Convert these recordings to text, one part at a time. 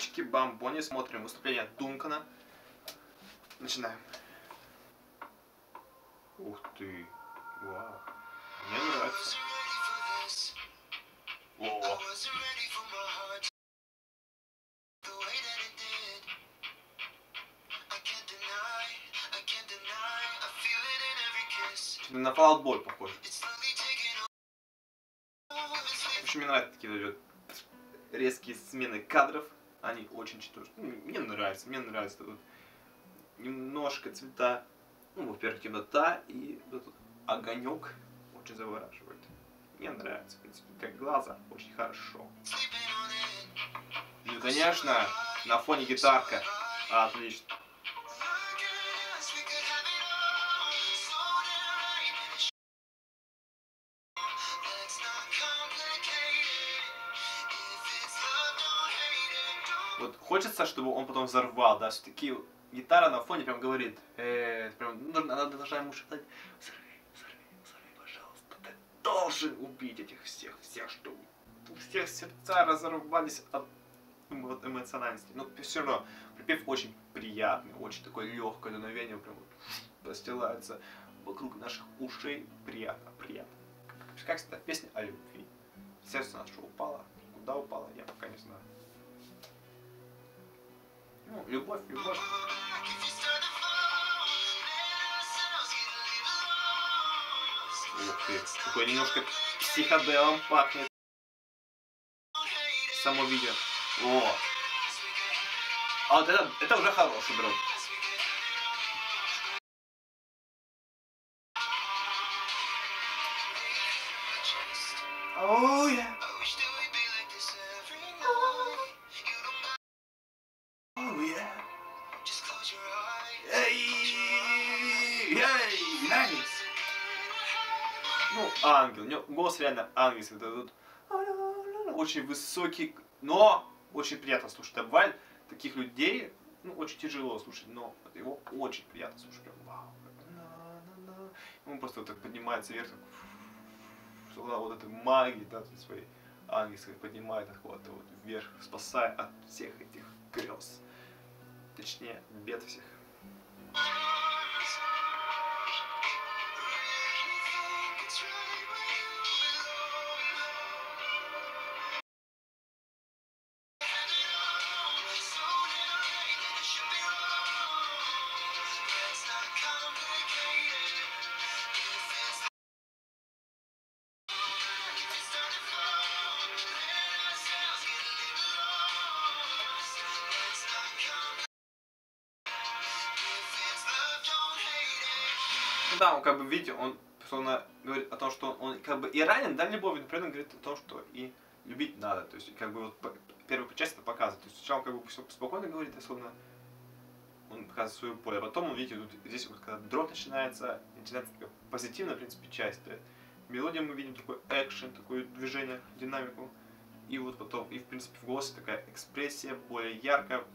Мальчики бомбони, смотрим выступление Дункана. Начинаем. Ух ты. Вау. Мне нравится. О. На Fallout Boy похоже. В общем, мне нравятся такие резкие смены кадров. Они очень читушные. Мне нравится. Вот немножко цвета. Ну, во-первых, темнота и этот огонек очень завораживает. Мне нравится, в принципе, для глаза очень хорошо. Ну, конечно, на фоне гитарка. Отлично. Вот хочется, чтобы он потом взорвал, да, все-таки гитара на фоне прям говорит, прям, она должна ему шептать, взорви, пожалуйста, ты должен убить этих всех, чтобы у всех сердца разорвались от эмоциональности. Но все равно припев очень приятный, очень такое легкое дуновение, прям вот простилается вокруг наших ушей, приятно. Как всегда, песня о любви. Сердце наше упало, куда упало, я пока не знаю. Ну, любовь. Ух ты, такой немножко психоделом пахнет. Само видео. О! А вот это уже хороший дроп. Оу, я! Ну, ангел, у него голос реально ангельский, вот этот очень высокий, но очень приятно слушать. А бывает таких людей, ну, очень тяжело слушать, но его очень приятно слушать. Прям вау. Он просто вот так поднимается вверх, так, вот этой магии, да, своей ангельской поднимает вот вверх, спасая от всех этих грез. Точнее, бед всех. Да, он как бы, видите, он словно говорит о том, что он как бы и ранен, да, любовью, но при этом говорит о том, что и любить надо. То есть, как бы, вот первая часть это показывает. То есть, сначала он как бы все спокойно говорит, особенно он показывает свое поле. А потом, он, видите, вот здесь вот когда дроп начинается такая позитивная, в принципе, часть. Мелодия мы видим, такой экшен, такое движение, динамику. И вот потом, и в принципе, в голосе такая экспрессия, более яркая.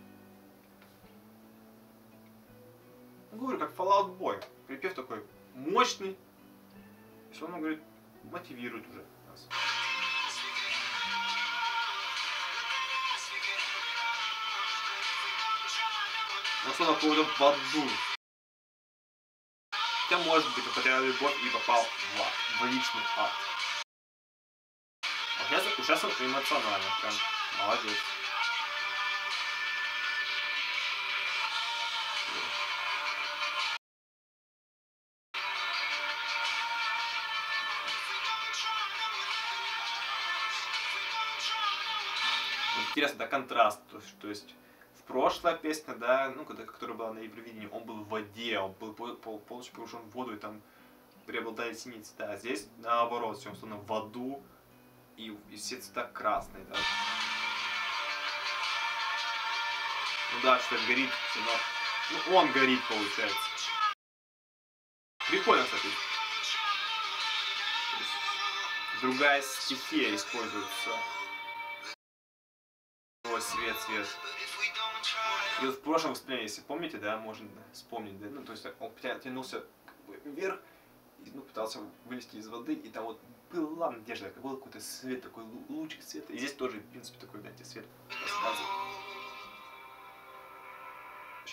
Говорю, как Fallout Boy. Припев такой мощный. И все равно, говорит, мотивирует уже нас. Он словно попадет в аду. Хотя, может быть, он потерял любовь и попал в ад, в личный ад. А сейчас участвовал эмоционально. Прям молодец. Интересно, да, контраст, то есть прошлая песня, да, ну, которая была на Евровидении, он был в воде, он был полностью погружен в воду и там преобладает синица, да, а здесь наоборот, все, он словно в аду и все цвета красные, да. Ну да, что-то горит, но... ну, он горит, получается. Прикольно, кстати. Другая стихия используется. Свет. И вот в прошлом выступлении, если помните, да, можно вспомнить, да, ну, то есть он тянулся как бы вверх, и, ну, пытался вылезти из воды, и там вот была надежда, был какой-то свет, такой лучик света, и здесь тоже, в принципе, такой, знаете, свет.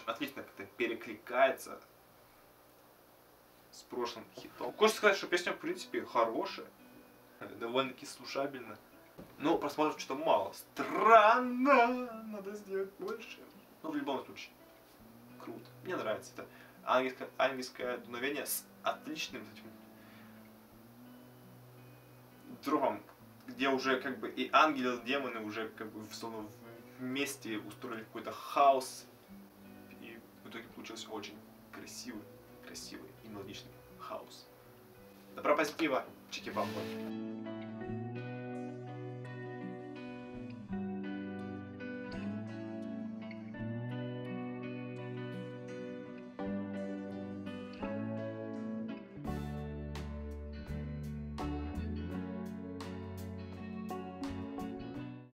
отлично как-то перекликается с прошлым хитом. Хочется сказать, что песня в принципе хорошая, довольно-таки слушабельная, но просмотров что-то мало. Странно, надо сделать больше. Но в любом случае, круто. Мне нравится это ангельское дуновение с отличным этим дропом, где уже как бы и ангелы, и демоны уже как бы вместе устроили какой-то хаос. И в итоге получился очень красивый и мелодичный хаос. Добро поспива, чики-бамбой.